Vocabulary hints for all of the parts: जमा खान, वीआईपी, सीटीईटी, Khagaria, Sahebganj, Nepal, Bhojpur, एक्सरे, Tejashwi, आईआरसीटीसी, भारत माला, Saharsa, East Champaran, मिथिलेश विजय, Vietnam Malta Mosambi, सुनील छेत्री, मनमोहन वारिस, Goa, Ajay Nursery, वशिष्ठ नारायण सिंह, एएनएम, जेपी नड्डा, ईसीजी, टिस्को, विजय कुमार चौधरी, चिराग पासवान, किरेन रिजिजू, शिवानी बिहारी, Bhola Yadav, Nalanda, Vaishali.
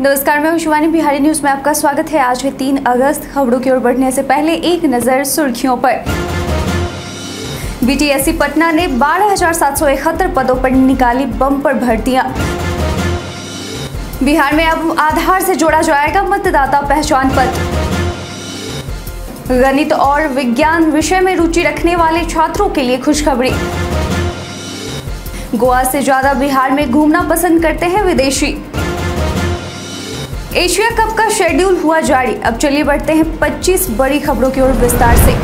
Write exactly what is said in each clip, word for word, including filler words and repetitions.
नमस्कार, मैं शिवानी बिहारी, न्यूज में आपका स्वागत है। आज है तीन अगस्त। खबरों की ओर बढ़ने से पहले एक नजर सुर्खियों पर। बीटीएससी पटना ने बारह हजार सात सौ इकहत्तर पदों पर निकाली बम्पर भर्तियां। बिहार में अब आधार से जोड़ा जाएगा मतदाता पहचान पत्र। गणित और विज्ञान विषय में रुचि रखने वाले छात्रों के लिए खुशखबरी। गोवा से ज्यादा बिहार में घूमना पसंद करते हैं विदेशी। एशिया कप का शेड्यूल हुआ जारी। अब चलिए बढ़ते हैं पच्चीस बड़ी खबरों की ओर विस्तार से।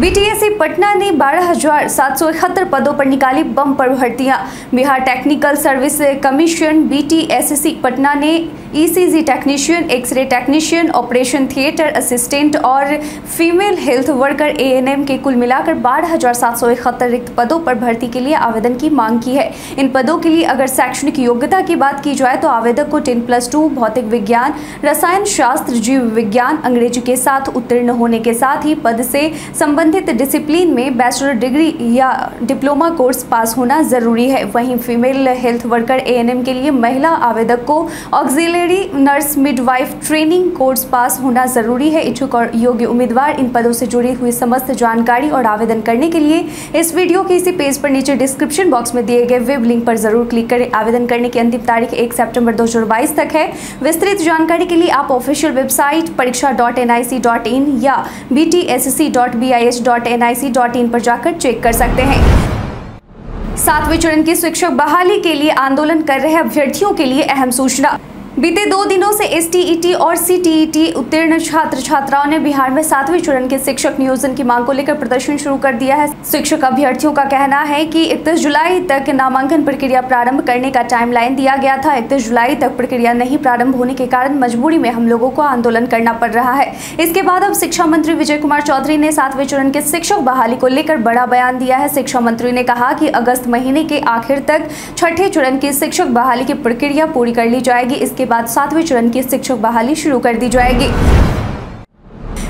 बीटीएससी पटना ने बारह हजार सात सौ इकहत्तर पदों पर निकाली बम्पर भर्तियां। Bihar technical service commission BTSC Patna ने ईसीजी technician, एक्सरे technician, operation theatre assistant और फीमेल हेल्थ वर्कर एएनएम के कुल मिलाकर बारह हजार सात सौ इकहत्तर रिक्त पदों पर भर्ती के लिए आवेदन की मांग की है। इन पदों के लिए अगर शैक्षणिक योग्यता की बात की जाए तो आवेदक को टेन प्लस टू भौतिक विज्ञान, रसायन शास्त्र, जीव विज्ञान, अंग्रेजी के साथ उत्तीर्ण होने के साथ ही पद से संबंधित डिसिप्लिन में बैचलर डिग्री या डिप्लोमा कोर्स पास होना जरूरी है। वहीं फीमेल हेल्थ वर्कर एएनएम के लिए महिला आवेदक को auxiliary nurse midwife training course pass होना जरूरी है। इच्छुक और योग्य उम्मीदवार इन पदों से जुड़ी हुई समस्त जानकारी और आवेदन करने के लिए इस वीडियो के इसी पेज पर नीचे डिस्क्रिप्शन बॉक्स में दिए गए वेब लिंक पर जरूर क्लिक करें। आवेदन करने की अंतिम तारीख एक सितंबर दो हजार बाईस तक है। विस्तृत जानकारी के लिए आप official website Pariksha dot N I C dot in या B T S C dot B I H dot N I C dot in पर जाकर चेक कर सकते हैं। सातवें चरण की शिक्षक बहाली के लिए आंदोलन कर रहे अभ्यर्थियों के लिए अहम सूचना। बीते दो दिनों से एसटीईटी और सीटीईटी उत्तीर्ण छात्र छात्राओं ने बिहार में सातवें चरण के शिक्षक नियोजन की मांग को लेकर प्रदर्शन शुरू कर दिया है। शिक्षक अभ्यर्थियों का कहना है कि इकतीस जुलाई तक नामांकन प्रक्रिया प्रारंभ करने का टाइमलाइन दिया गया था। इकतीस जुलाई तक प्रक्रिया नहीं प्रारंभ होने के कारण मजबूरी में हम लोगों को आंदोलन करना पड़ रहा है। इसके बाद अब शिक्षा मंत्री विजय कुमार चौधरी ने सातवें चरण के शिक्षक बहाली को लेकर बड़ा बयान दिया है। शिक्षा मंत्री ने कहा कि अगस्त महीने के आखिर तक छठे चरण की शिक्षक बहाली की प्रक्रिया पूरी कर ली जाएगी। इसके बाद सातवें चरण की शिक्षक बहाली शुरू कर दी जाएगी।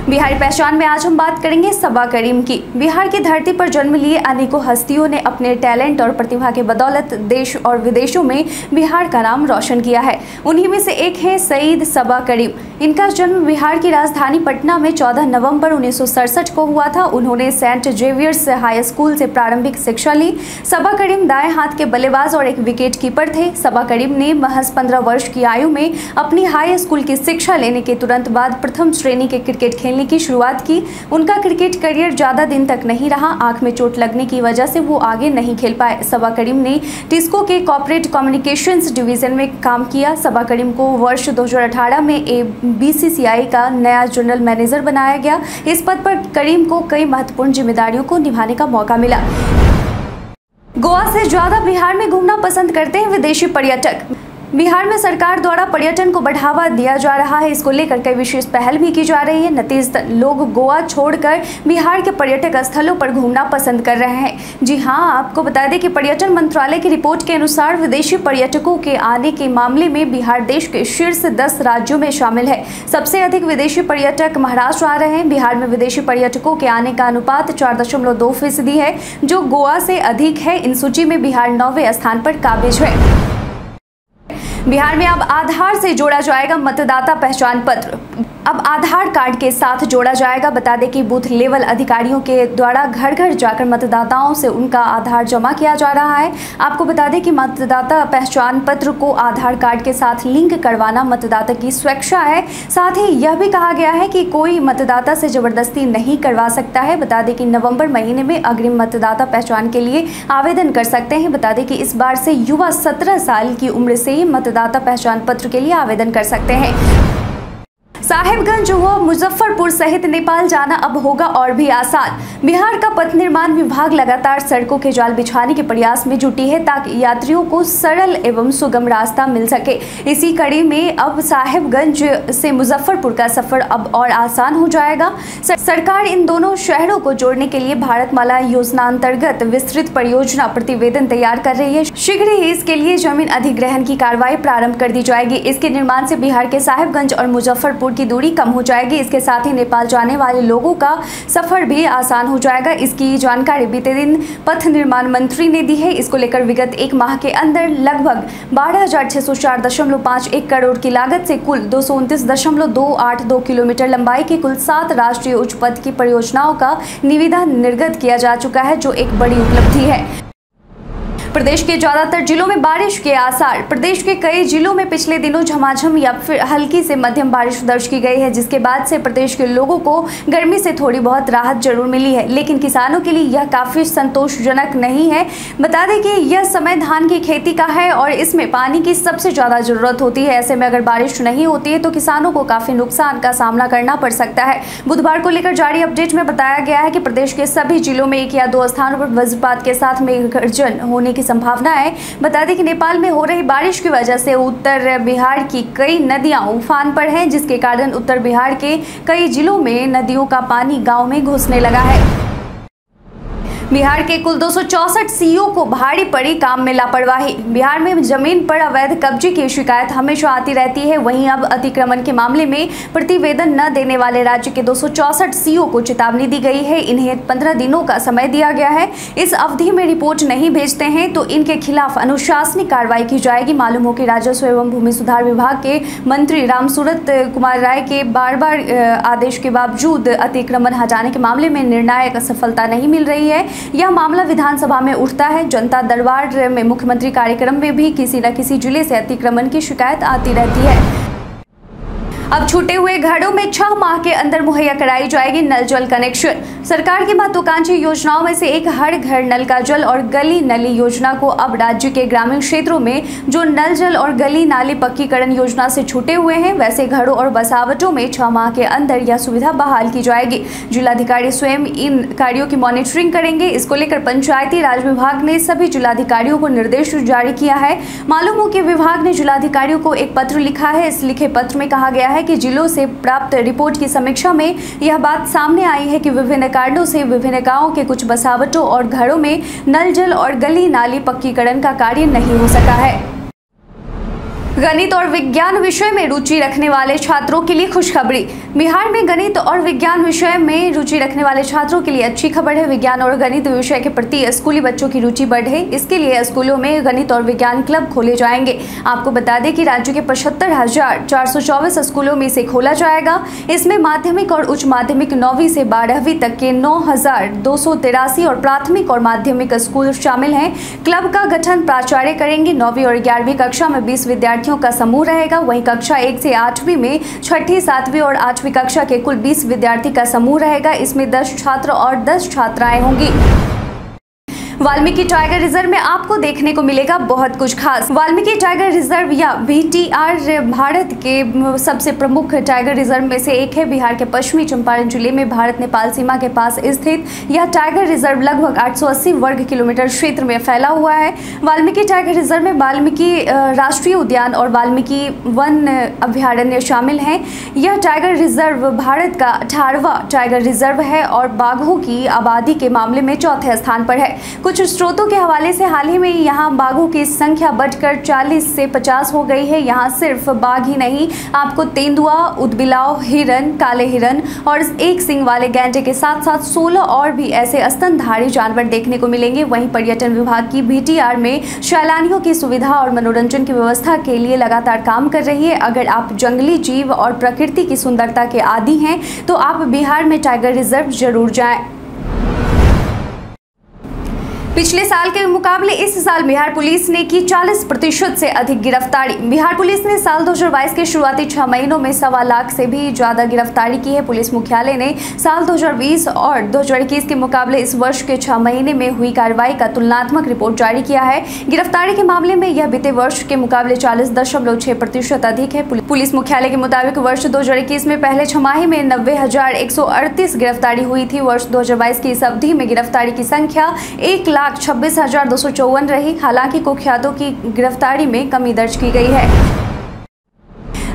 बिहारी पहचान में आज हम बात करेंगे सबा करीम की। बिहार की धरती पर जन्म लिए अनेकों हस्तियों ने अपने टैलेंट और प्रतिभा के बदौलत देश और विदेशों में बिहार का नाम रोशन किया है। उन्हीं में से एक है सईद सबा करीम। इनका जन्म बिहार की राजधानी पटना में चौदह नवंबर उन्नीस सौ सड़सठ को हुआ था। उन्होंने सेंट जेवियर्स हाई स्कूल से प्रारंभिक शिक्षा ली। सबा करीम दाएं हाथ के बल्लेबाज और एक विकेट कीपर थे। सबा करीम ने महज पंद्रह वर्ष की आयु में अपनी हाई स्कूल की शिक्षा लेने के तुरंत बाद प्रथम श्रेणी के क्रिकेट खेल की शुरुआत की। उनका क्रिकेट करियर ज्यादा दिन तक नहीं रहा। आंख में चोट लगने की वजह से वो आगे नहीं खेल पाए। सबा करीम ने टिस्को के कॉर्पोरेट कम्युनिकेशंस डिवीजन में काम किया। सबा करीम को वर्ष दो हजार अठारह में बीसीसीआई का नया जनरल मैनेजर बनाया गया। इस पद पर करीम को कई महत्वपूर्ण जिम्मेदारियों को निभाने का मौका मिला। गोवा से ज्यादा बिहार में घूमना पसंद करते हैं विदेशी पर्यटक। बिहार में सरकार द्वारा पर्यटन को बढ़ावा दिया जा रहा है। इसको लेकर कई विशेष पहल भी की जा रही है। नतीजतन लोग गोवा छोड़कर बिहार के पर्यटक स्थलों पर घूमना पसंद कर रहे हैं। जी हां, आपको बता दें कि पर्यटन मंत्रालय की रिपोर्ट के अनुसार विदेशी पर्यटकों के आने के मामले में बिहार देश के शीर्ष दस राज्यों में शामिल है। सबसे अधिक विदेशी पर्यटक महाराष्ट्र आ रहे हैं। बिहार में विदेशी पर्यटकों के आने का अनुपात चार दशमलव दो फीसदी है, जो गोवा से अधिक है। इन सूची में बिहार नौवें स्थान पर काबिज है। बिहार में अब आधार से जोड़ा जाएगा मतदाता पहचान पत्र। अब आधार कार्ड के साथ जोड़ा जाएगा। बता दें कि बूथ लेवल अधिकारियों के द्वारा घर घर जाकर मतदाताओं से उनका आधार जमा किया जा रहा है। आपको बता दें कि मतदाता पहचान पत्र को आधार कार्ड के साथ लिंक करवाना मतदाता की स्वेच्छा है। साथ ही यह भी कहा गया है कि कोई मतदाता से जबरदस्ती नहीं करवा सकता है। बता दें कि नवम्बर महीने में अग्रिम मतदाता पहचान के लिए आवेदन कर सकते हैं। बता दें कि इस बार से युवा सत्रह साल की उम्र से ही मतदाता पहचान पत्र के लिए आवेदन कर सकते हैं। साहेबगंज हुआ मुजफ्फरपुर सहित नेपाल जाना अब होगा और भी आसान। बिहार का पथ निर्माण विभाग लगातार सड़कों के जाल बिछाने के प्रयास में जुटी है ताकि यात्रियों को सरल एवं सुगम रास्ता मिल सके। इसी कड़ी में अब साहेबगंज से मुजफ्फरपुर का सफर अब और आसान हो जाएगा। सरकार इन दोनों शहरों को जोड़ने के लिए भारत माला योजना अंतर्गत विस्तृत परियोजना प्रतिवेदन तैयार कर रही है। शीघ्र ही इसके लिए जमीन अधिग्रहण की कार्रवाई प्रारंभ कर दी जाएगी। इसके निर्माण से बिहार के साहेबगंज और मुजफ्फरपुर की दूरी कम हो जाएगी। इसके साथ ही नेपाल जाने वाले लोगों का सफर भी आसान हो जाएगा। इसकी जानकारी बीते दिन पथ निर्माण मंत्री ने दी है। इसको लेकर विगत एक माह के अंदर लगभग बारह हजार छह सौ चार दशमलव पाँच एक करोड़ की लागत से कुल दो सौ उनतीस दशमलव दो आठ दो किलोमीटर लंबाई की कुल सात राष्ट्रीय उच्च पथ की परियोजनाओं का निविदान निर्गत किया जा चुका है, जो एक बड़ी उपलब्धि है। प्रदेश के ज़्यादातर जिलों में बारिश के आसार। प्रदेश के कई जिलों में पिछले दिनों झमाझम या फिर हल्की से मध्यम बारिश दर्ज की गई है, जिसके बाद से प्रदेश के लोगों को गर्मी से थोड़ी बहुत राहत जरूर मिली है, लेकिन किसानों के लिए यह काफ़ी संतोषजनक नहीं है। बता दें कि यह समय धान की खेती का है और इसमें पानी की सबसे ज़्यादा ज़रूरत होती है। ऐसे में अगर बारिश नहीं होती है तो किसानों को काफ़ी नुकसान का सामना करना पड़ सकता है। बुधवार को लेकर जारी अपडेट में बताया गया है कि प्रदेश के सभी जिलों में एक या दो स्थानों पर वज्रपात के साथ मेघगर्जन होने की संभावना है। बता दें कि नेपाल में हो रही बारिश की वजह से उत्तर बिहार की कई नदियां उफान पर हैं, जिसके कारण उत्तर बिहार के कई जिलों में नदियों का पानी गांव में घुसने लगा है। बिहार के कुल दो सौ चौसठ सीईओ को भारी पड़ी काम में लापरवाही। बिहार में जमीन पर अवैध कब्जे की शिकायत हमेशा आती रहती है। वहीं अब अतिक्रमण के मामले में प्रतिवेदन न देने वाले राज्य के दो सौ चौसठ सीईओ को चेतावनी दी गई है। इन्हें पंद्रह दिनों का समय दिया गया है। इस अवधि में रिपोर्ट नहीं भेजते हैं तो इनके खिलाफ अनुशासनिक कार्रवाई की जाएगी। मालूम हो कि राजस्व एवं भूमि सुधार विभाग के मंत्री रामसूरत कुमार राय के बार बार आदेश के बावजूद अतिक्रमण हटाने के मामले में निर्णायक सफलता नहीं मिल रही है। यह मामला विधानसभा में उठता है। जनता दरबार में मुख्यमंत्री कार्यक्रम में भी किसी न किसी जिले से अतिक्रमण की शिकायत आती रहती है। अब छूटे हुए घरों में छह माह के अंदर मुहैया कराई जाएगी नल जल कनेक्शन। सरकार की महत्वाकांक्षी योजनाओं में से एक हर घर नल का जल और गली नली योजना को अब राज्य के ग्रामीण क्षेत्रों में जो नल जल और गली नाली पक्कीकरण योजना से छूटे हुए हैं, वैसे घरों और बसावटों में छह माह के अंदर यह सुविधा बहाल की जाएगी। जिलाधिकारी स्वयं इन कार्यों की मॉनिटरिंग करेंगे। इसको लेकर पंचायती राज विभाग ने सभी जिलाधिकारियों को निर्देश जारी किया है। मालूम हो कि विभाग ने जिलाधिकारियों को एक पत्र लिखा है। इस लिखे पत्र में कहा गया है कि जिलों से प्राप्त रिपोर्ट की समीक्षा में यह बात सामने आई है कि विभिन्न कारणों से विभिन्न गांवों के कुछ बसावटों और घरों में नल जल और गली नाली पक्कीकरण का कार्य नहीं हो सका है। गणित और विज्ञान विषय में रुचि रखने वाले छात्रों के लिए खुशखबरी। बिहार में गणित और विज्ञान विषय में रुचि रखने वाले छात्रों के लिए अच्छी खबर है। विज्ञान और गणित विषय के प्रति स्कूली बच्चों की रुचि बढ़े, इसके लिए स्कूलों में गणित और विज्ञान क्लब खोले जाएंगे। आपको बता दें कि राज्य के पचहत्तर हजार चार सौ चौबीस स्कूलों में इसे खोला जाएगा। इसमें माध्यमिक और उच्च माध्यमिक नौवीं से बारहवीं तक के नौ हजार दो सौ तिरासी और प्राथमिक और माध्यमिक स्कूल शामिल हैं। क्लब का गठन प्राचार्य करेंगे। नौवीं और ग्यारहवीं कक्षा में बीस विद्यार्थी का समूह रहेगा। वहीं कक्षा एक से आठवीं में छठी, सातवीं और आठवीं कक्षा के कुल बीस विद्यार्थी का समूह रहेगा। इसमें दस छात्र और दस छात्राएं होंगी। वाल्मीकि टाइगर रिजर्व में आपको देखने को मिलेगा बहुत कुछ खास। वाल्मीकि टाइगर रिजर्व या बीटीआर भारत के सबसे प्रमुख टाइगर रिजर्व में से एक है। बिहार के पश्चिमी चंपारण जिले में भारत नेपाल सीमा के पास स्थित यह टाइगर रिजर्व लगभग आठ सौ अस्सी वर्ग किलोमीटर क्षेत्र में फैला हुआ है। वाल्मीकि टाइगर रिजर्व में वाल्मीकि राष्ट्रीय उद्यान और वाल्मीकि वन अभ्यारण्य शामिल हैं। यह टाइगर रिजर्व भारत का अठारहवां टाइगर रिजर्व है और बाघों की आबादी के मामले में चौथे स्थान पर है। कुछ स्रोतों के हवाले से हाल ही में यहाँ बाघों की संख्या बढ़कर चालीस से पचास हो गई है। यहाँ सिर्फ बाघ ही नहीं, आपको तेंदुआ, उदबिलाव, हिरन, काले हिरन और एक सिंग वाले गैंडे के साथ साथ सोलह और भी ऐसे स्तनधारी जानवर देखने को मिलेंगे। वहीं पर्यटन विभाग की बीटीआर में सैलानियों की सुविधा और मनोरंजन की व्यवस्था के लिए लगातार काम कर रही है। अगर आप जंगली जीव और प्रकृति की सुंदरता के आदी हैं तो आप बिहार में टाइगर रिजर्व जरूर जाएँ। पिछले साल के मुकाबले इस साल बिहार पुलिस ने की चालीस प्रतिशत से अधिक गिरफ्तारी। बिहार पुलिस ने साल दो हज़ार बाईस के शुरुआती छह महीनों में सवा लाख से भी ज़्यादा गिरफ्तारी की है। पुलिस मुख्यालय ने साल दो हज़ार बीस और दो हज़ार इक्कीस के मुकाबले इस वर्ष के छह महीने में हुई कार्रवाई का तुलनात्मक रिपोर्ट जारी किया है। गिरफ्तारी के मामले में यह बीते वर्ष के मुकाबले चालीस दशमलव छह प्रतिशत अधिक है। पुलिस मुख्यालय के मुताबिक वर्ष दो हज़ार इक्कीस में पहले छमाही में नब्बे हजार एक सौ अड़तीस गिरफ्तारी हुई थी। वर्ष दो हज़ार बाईस की इस अवधि में गिरफ्तारी की संख्या एक छब्बीस हजार दो सौ चौवन रही। हालांकि कुख्यातों की गिरफ्तारी में कमी दर्ज की गई है।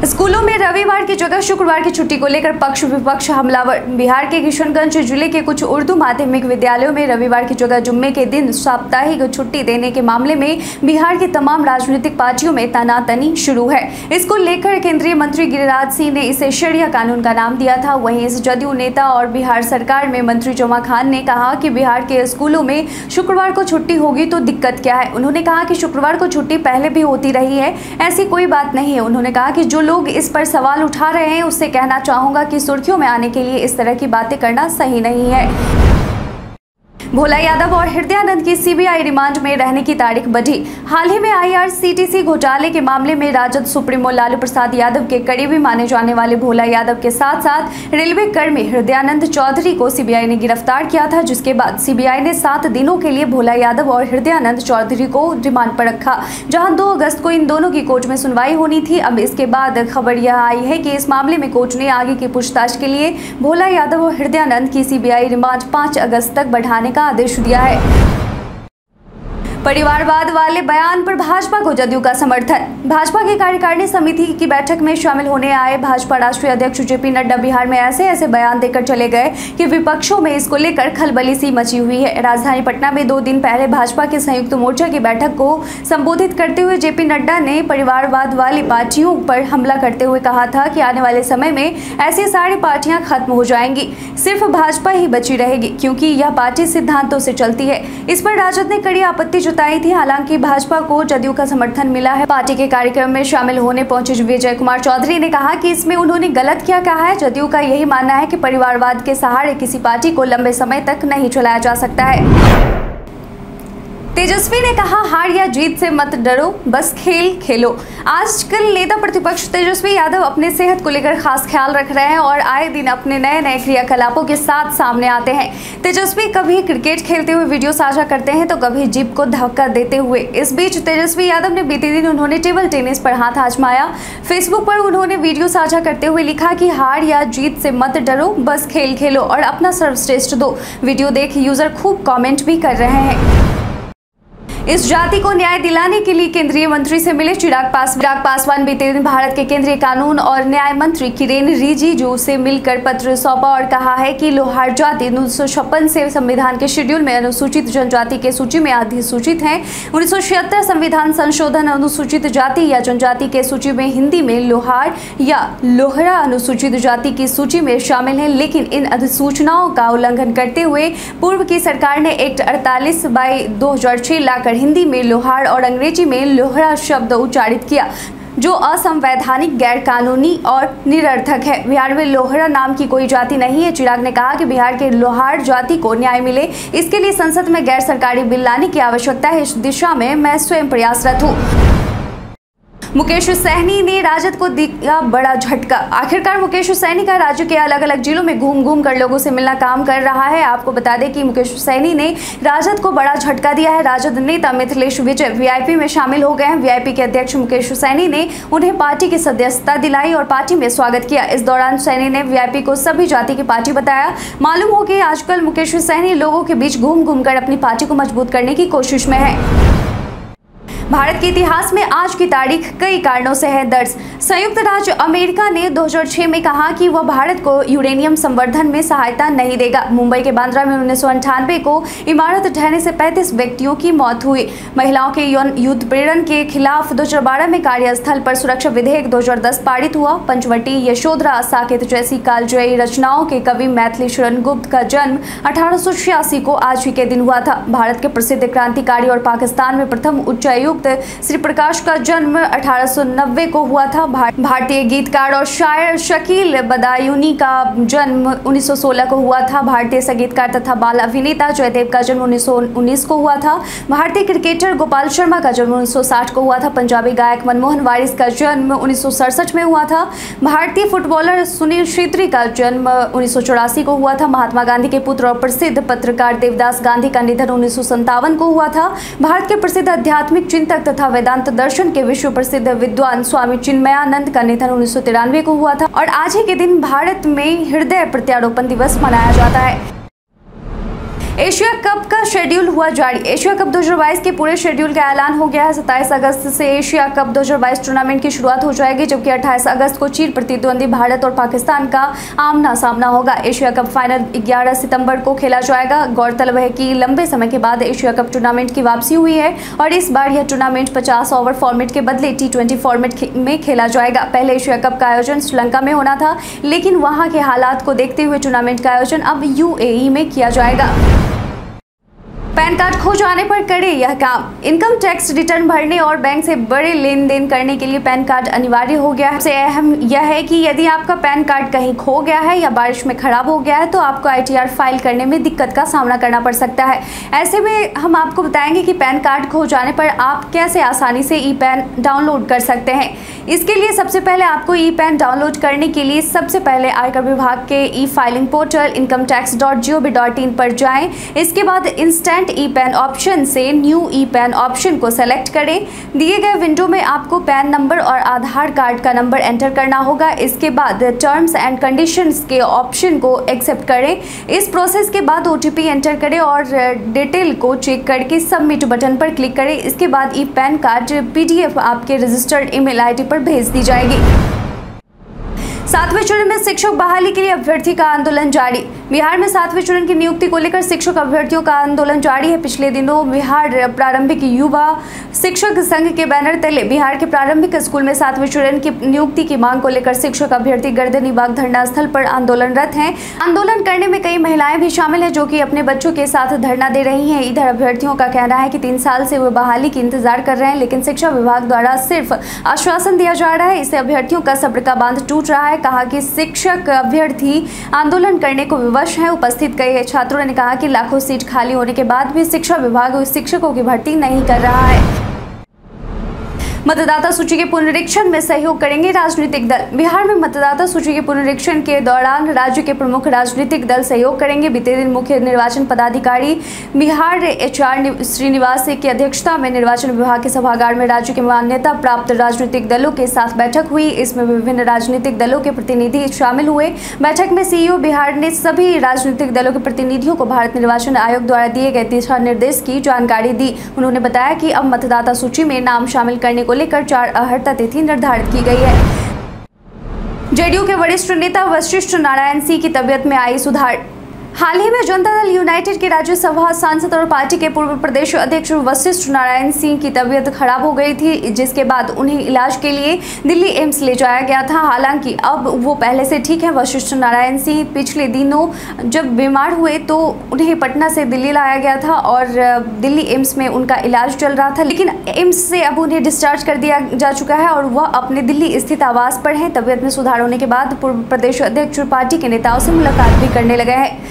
स्कूलों में रविवार की जगह शुक्रवार की छुट्टी को लेकर पक्ष विपक्ष हमलावर। बिहार के किशनगंज जिले के कुछ उर्दू माध्यमिक विद्यालयों में रविवार की जगह जुम्मे के दिन साप्ताहिक छुट्टी देने के मामले में बिहार की तमाम राजनीतिक पार्टियों में तनातनी शुरू है। इसको लेकर केंद्रीय मंत्री गिरिराज सिंह ने इसे शरिया कानून का नाम दिया था। वहीं इस जदयू नेता और बिहार सरकार में मंत्री जमा खान ने कहा कि बिहार के स्कूलों में शुक्रवार को छुट्टी होगी तो दिक्कत क्या है। उन्होंने कहा कि शुक्रवार को छुट्टी पहले भी होती रही है, ऐसी कोई बात नहीं है। उन्होंने कहा कि जो लोग इस पर सवाल उठा रहे हैं उससे कहना चाहूंगा कि सुर्खियों में आने के लिए इस तरह की बातें करना सही नहीं है। भोला यादव और हृदयानंद की सीबीआई रिमांड में रहने की तारीख बढ़ी। हाल ही में आईआरसीटीसी घोटाले के मामले में राजद सुप्रीमो लालू प्रसाद यादव के करीबी माने जाने वाले भोला यादव के साथ साथ रेलवे कर्मी हृदयानंद चौधरी को सीबीआई ने गिरफ्तार किया था, जिसके बाद सीबीआई ने सात दिनों के लिए भोला यादव और हृदयानंद चौधरी को रिमांड पर रखा, जहाँ दो अगस्त को इन दोनों की कोर्ट में सुनवाई होनी थी। अब इसके बाद खबर यह आई है कि इस मामले में कोर्ट ने आगे की पूछताछ के लिए भोला यादव और हृदयानंद की सीबीआई रिमांड पाँच अगस्त तक बढ़ाने आदेश दिया है। परिवारवाद वाले बयान पर भाजपा को जदयू का समर्थन। भाजपा की कार्यकारिणी समिति की बैठक में शामिल होने आए भाजपा राष्ट्रीय अध्यक्ष जेपी नड्डा बिहार में ऐसे ऐसे बयान देकर चले गए कि विपक्षों में इसको लेकर खलबली सी मची हुई है। राजधानी पटना में दो दिन पहले भाजपा के संयुक्त मोर्चा की बैठक को संबोधित करते हुए जेपी नड्डा ने परिवारवाद वाली पार्टियों पर हमला करते हुए कहा था कि आने वाले समय में ऐसी सारी पार्टियां खत्म हो जाएंगी, सिर्फ भाजपा ही बची रहेगी, क्योंकि यह पार्टी सिद्धांतों से चलती है। इस पर राजद ने कड़ी आपत्ति बताई थी। हालांकि भाजपा को जदयू का समर्थन मिला है। पार्टी के कार्यक्रम में शामिल होने पहुंचे विजय कुमार चौधरी ने कहा कि इसमें उन्होंने गलत क्या कहा है। जदयू का यही मानना है कि परिवारवाद के सहारे किसी पार्टी को लंबे समय तक नहीं चलाया जा सकता है। तेजस्वी ने कहा, हार या जीत से मत डरो, बस खेल खेलो। आजकल नेता प्रतिपक्ष तेजस्वी यादव अपने सेहत को लेकर खास ख्याल रख रहे हैं और आए दिन अपने नए नए क्रियाकलापों के साथ सामने आते हैं। तेजस्वी कभी क्रिकेट खेलते हुए वीडियो साझा करते हैं तो कभी जीप को धक्का देते हुए। इस बीच तेजस्वी यादव ने बीते दिन उन्होंने टेबल टेनिस पर हाथ आजमाया। फेसबुक पर उन्होंने वीडियो साझा करते हुए लिखा कि हार या जीत से मत डरो, बस खेल खेलो और अपना सर्वश्रेष्ठ दो। वीडियो देख यूजर खूब कॉमेंट भी कर रहे हैं। इस जाति को न्याय दिलाने के लिए केंद्रीय मंत्री से मिले चिराग पासवान। चिराग पासवान बीते दिन भारत के केंद्रीय कानून और न्याय मंत्री किरेन रिजिजू से मिलकर पत्र सौंपा और कहा है कि लोहार जाति उन्नीस सौ छप्पन से संविधान के शेड्यूल में अनुसूचित जनजाति के सूची में अधिसूचित है। उन्नीस सौ छिहत्तर संविधान संशोधन अनुसूचित जाति या जनजाति के सूची में हिंदी में लोहार या लोहरा अनुसूचित जाति की सूची में शामिल है, लेकिन इन अधिसूचनाओं का उल्लंघन करते हुए पूर्व की सरकार ने एक्ट अड़तालीस बाई दो हजार छह लाकर हिंदी में लोहार और अंग्रेजी में लोहरा शब्द उच्चारित किया, जो असंवैधानिक, गैरकानूनी और निरर्थक है। बिहार में लोहरा नाम की कोई जाति नहीं है। चिराग ने कहा कि बिहार के लोहार जाति को न्याय मिले, इसके लिए संसद में गैर सरकारी बिल लाने की आवश्यकता है। इस दिशा में मैं स्वयं प्रयासरत हूँ। मुकेश सहनी ने राजद को दिया बड़ा झटका। आखिरकार मुकेश सहनी का राज्य के अलग अलग जिलों में घूम घूम कर लोगों से मिलना काम कर रहा है। आपको बता दें कि मुकेश सहनी ने राजद को बड़ा झटका दिया है। राजद नेता मिथिलेश विजय वीआईपी में शामिल हो गए हैं। वीआईपी के अध्यक्ष मुकेश सहनी ने उन्हें पार्टी की सदस्यता दिलाई और पार्टी में स्वागत किया। इस दौरान सहनी ने वीआईपी को सभी जाति की पार्टी बताया। मालूम हो कि आजकल मुकेश सहनी लोगों के बीच घूम घूम कर अपनी पार्टी को मजबूत करने की कोशिश में है। भारत के इतिहास में आज की तारीख कई कारणों से है दर्ज। संयुक्त राज्य अमेरिका ने दो हज़ार छह में कहा कि वह भारत को यूरेनियम संवर्धन में सहायता नहीं देगा। मुंबई के बांद्रा में उन्नीस सौ अंठानवे को इमारत ढहने से पैंतीस व्यक्तियों की मौत हुई। महिलाओं के यौन उत्पीड़न के खिलाफ दो हज़ार बारह में कार्यस्थल पर सुरक्षा विधेयक दो हज़ार दस पारित हुआ। पंचवटी, यशोधरा, साकेत जैसी कालजयी रचनाओं के कवि मैथिली शरण गुप्त का जन्म अठारह सौ छियासी को आज ही के दिन हुआ था। भारत के प्रसिद्ध क्रांतिकारी और पाकिस्तान में प्रथम उच्चायुक्त श्री प्रकाश का जन्म अठारह सौ नब्बे को हुआ था। भारतीय गीतकार और शायर शकील बदायूनी का जन्म उन्नीस सौ सोलह को हुआ था। भारतीय संगीतकार तथा बाल अभिनेता जयदेव का जन्म उन्नीस सौ उन्नीस को हुआ था। भारतीय क्रिकेटर गोपाल शर्मा का जन्म उन्नीस सौ साठ को हुआ था। पंजाबी गायक मनमोहन वारिस का जन्म उन्नीस सौ सड़सठ में हुआ था। भारतीय फुटबॉलर सुनील छेत्री का जन्म उन्नीस सौ चौरासी को हुआ था। महात्मा गांधी के पुत्र और प्रसिद्ध पत्रकार देवदास गांधी का निधन उन्नीस सौ संतावन को हुआ था। भारत के प्रसिद्ध आध्यात्मिक चिंतन तथा वेदांत दर्शन के विश्व प्रसिद्ध विद्वान स्वामी चिन्मयानंद का निधन उन्नीस सौ तिरानवे को हुआ था। और आज ही के दिन भारत में हृदय प्रत्यारोपण दिवस मनाया जाता है। एशिया कप का शेड्यूल हुआ जारी। एशिया कप दो हज़ार बाईस के पूरे शेड्यूल का ऐलान हो गया है। सत्ताईस अगस्त से एशिया कप दो हज़ार बाईस टूर्नामेंट की शुरुआत हो जाएगी, जबकि अट्ठाईस अगस्त को चीन प्रतिद्वंदी भारत और पाकिस्तान का आमना सामना होगा। एशिया कप फाइनल ग्यारह सितंबर को खेला जाएगा। गौरतलब है कि लंबे समय के बाद एशिया कप टूर्नामेंट की वापसी हुई है और इस बार यह टूर्नामेंट पचास ओवर फॉर्मेट के बदले टी ट्वेंटी फॉर्मेट में खेला जाएगा। पहले एशिया कप का आयोजन श्रीलंका में होना था, लेकिन वहां के हालात को देखते हुए टूर्नामेंट का आयोजन अब यूएई में किया जाएगा। पैन कार्ड खो जाने पर करें यह काम। इनकम टैक्स रिटर्न भरने और बैंक से बड़े लेन देन करने के लिए पैन कार्ड अनिवार्य हो गया है। सबसे अहम यह है कि यदि आपका पैन कार्ड कहीं खो गया है या बारिश में खराब हो गया है तो आपको आईटीआर फाइल करने में दिक्कत का सामना करना पड़ सकता है। ऐसे में हम आपको बताएंगे कि पैन कार्ड खो जाने पर आप कैसे आसानी से ई पैन डाउनलोड कर सकते हैं। इसके लिए सबसे पहले आपको ई पैन डाउनलोड करने के लिए सबसे पहले आयकर विभाग के e filing portal income tax dot G O V dot in पर जाएँ। इसके बाद इंस्टेंट ई पैन ऑप्शन से न्यू ई पैन ऑप्शन को सेलेक्ट करें। दिए गए विंडो में आपको पैन नंबर और आधार कार्ड का नंबर एंटर करना होगा। इसके बाद टर्म्स एंड कंडीशंस के ऑप्शन को एक्सेप्ट करें। इस प्रोसेस के बाद ओटीपी एंटर करें और डिटेल को चेक करके सबमिट बटन पर क्लिक करें। इसके बाद ई पैन कार्ड पीडीएफ आपके रजिस्टर्ड ईमेल आईडी पर भेज दी जाएगी। सातवें चरण में शिक्षक बहाली के लिए अभ्यर्थी का आंदोलन जारी। बिहार में सातवें चरण की नियुक्ति को लेकर शिक्षक अभ्यर्थियों का आंदोलन जारी है। पिछले दिनों बिहार प्रारंभिक युवा शिक्षक संघ के बैनर तले बिहार के प्रारंभिक स्कूल में सातवें चरण की नियुक्ति की मांग को लेकर शिक्षक अभ्यर्थी गर्दनीबाग धरना स्थल पर आंदोलनरत हैं। आंदोलन करने में कई महिलाएं भी शामिल हैं, जो कि अपने बच्चों के साथ धरना दे रही हैं। इधर अभ्यर्थियों का कहना है कि तीन साल से वे बहाली की इंतजार कर रहे हैं, लेकिन शिक्षा विभाग द्वारा सिर्फ आश्वासन दिया जा रहा है। इससे अभ्यर्थियों का सब्र का बांध टूट रहा है। कहा कि शिक्षक अभ्यर्थी आंदोलन करने को विवश हैं। उपस्थित कई छात्रों ने कहा कि लाखों सीट खाली होने के बाद भी शिक्षा विभाग शिक्षकों की भर्ती नहीं कर रहा है। मतदाता सूची के पुनरीक्षण में सहयोग करेंगे राजनीतिक दल। बिहार में मतदाता सूची के पुनरीक्षण के दौरान राज्य के प्रमुख राजनीतिक दल सहयोग करेंगे। बीते दिन मुख्य निर्वाचन पदाधिकारी बिहार एचआर श्रीनिवास की अध्यक्षता में निर्वाचन विभाग के सभागार में राज्य के मान्यता प्राप्त राजनीतिक दलों के साथ बैठक हुई। इसमें विभिन्न राजनीतिक दलों के प्रतिनिधि शामिल हुए। बैठक में सीईओ बिहार ने सभी राजनीतिक दलों के प्रतिनिधियों को भारत निर्वाचन आयोग द्वारा दिए गए दिशा निर्देश की जानकारी दी। उन्होंने बताया कि अब मतदाता सूची में नाम शामिल करने को लेकर चार अहर्ता तिथि निर्धारित की गई है। जेडीयू के वरिष्ठ नेता वशिष्ठ नारायण सिंह की तबीयत में आई सुधार। हाल ही में जनता दल यूनाइटेड के राज्यसभा सांसद और पार्टी के पूर्व प्रदेश अध्यक्ष वशिष्ठ नारायण सिंह की तबीयत खराब हो गई थी, जिसके बाद उन्हें इलाज के लिए दिल्ली एम्स ले जाया गया था। हालांकि अब वो पहले से ठीक है। वशिष्ठ नारायण सिंह पिछले दिनों जब बीमार हुए तो उन्हें पटना से दिल्ली लाया गया था और दिल्ली एम्स में उनका इलाज चल रहा था, लेकिन एम्स से अब उन्हें डिस्चार्ज कर दिया जा चुका है और वह अपने दिल्ली स्थित आवास पर हैं। तबीयत में सुधार होने के बाद पूर्व प्रदेश अध्यक्ष और पार्टी के नेताओं से मुलाकात भी करने लगे हैं।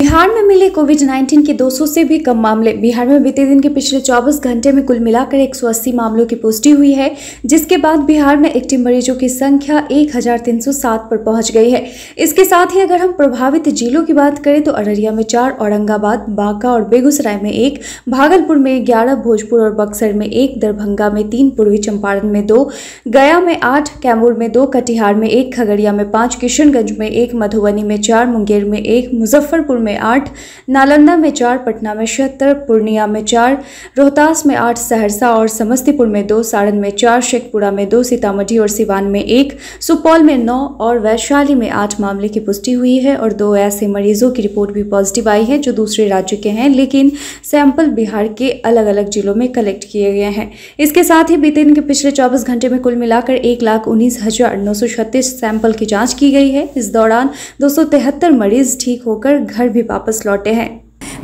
बिहार में मिले कोविड उन्नीस के दो सौ से भी कम मामले। बिहार में बीते दिन के पिछले चौबीस घंटे में कुल मिलाकर एक सौ अस्सी मामलों की पुष्टि हुई है, जिसके बाद बिहार में एक्टिव मरीजों की संख्या एक हज़ार तीन सौ सात पर पहुंच गई है। इसके साथ ही अगर हम प्रभावित जिलों की बात करें तो अररिया में चार, औरंगाबाद, बांका और बेगूसराय में एक, भागलपुर में ग्यारह, भोजपुर और बक्सर में एक, दरभंगा में तीन, पूर्वी चंपारण में दो, गया में आठ, कैमूर में दो, कटिहार में एक, खगड़िया में पाँच, किशनगंज में एक, मधुबनी में चार, मुंगेर में एक, मुजफ्फरपुर में आठ, नालंदा में चार, पटना में छिहत्तर, पूर्णिया में चार, रोहतास में आठ, सहरसा और समस्तीपुर में दो, सारण में चार, शेखपुरा में दो, सीतामढ़ी और सिवान में एक, सुपौल में नौ और वैशाली में आठ मामले की पुष्टि हुई है और दो ऐसे मरीजों की रिपोर्ट भी पॉजिटिव आई है जो दूसरे राज्य के हैं, लेकिन सैंपल बिहार के अलग अलग जिलों में कलेक्ट किए गए हैं। इसके साथ ही बीते दिन के पिछले चौबीस घंटे में कुल मिलाकर एक लाख उन्नीस हजार नौ सौ छत्तीस सैंपल की जाँच की गई है। इस दौरान दो सौ तिहत्तर मरीज ठीक होकर घर भी वापस लौटे हैं।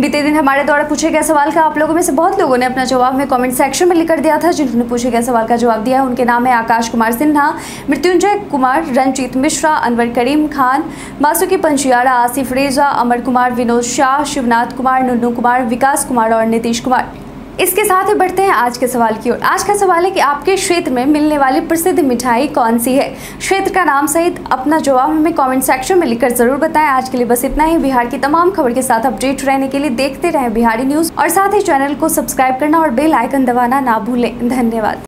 बीते दिन हमारे द्वारा पूछे गए सवाल का आप लोगों में से बहुत लोगों ने अपना जवाब में कमेंट सेक्शन में लिखकर दिया था। जिन्होंने पूछे गए सवाल का जवाब दिया है उनके नाम है आकाश कुमार सिन्हा, मृत्युंजय कुमार, रंजीत मिश्रा, अनवर करीम खान, बासुकी पंचियारा, आसिफ रेजा, अमर कुमार, विनोद शाह, शिवनाथ कुमार, नुनू कुमार, विकास कुमार और नीतीश कुमार। इसके साथ ही बढ़ते हैं आज के सवाल की ओर। आज का सवाल है कि आपके क्षेत्र में मिलने वाली प्रसिद्ध मिठाई कौन सी है। क्षेत्र का नाम सहित अपना जवाब हमें कमेंट सेक्शन में लिखकर जरूर बताएं। आज के लिए बस इतना ही। बिहार की तमाम खबर के साथ अपडेट रहने के लिए देखते रहें बिहारी न्यूज़ और साथ ही चैनल को सब्सक्राइब करना और बेल आइकन दबाना ना भूलें। धन्यवाद।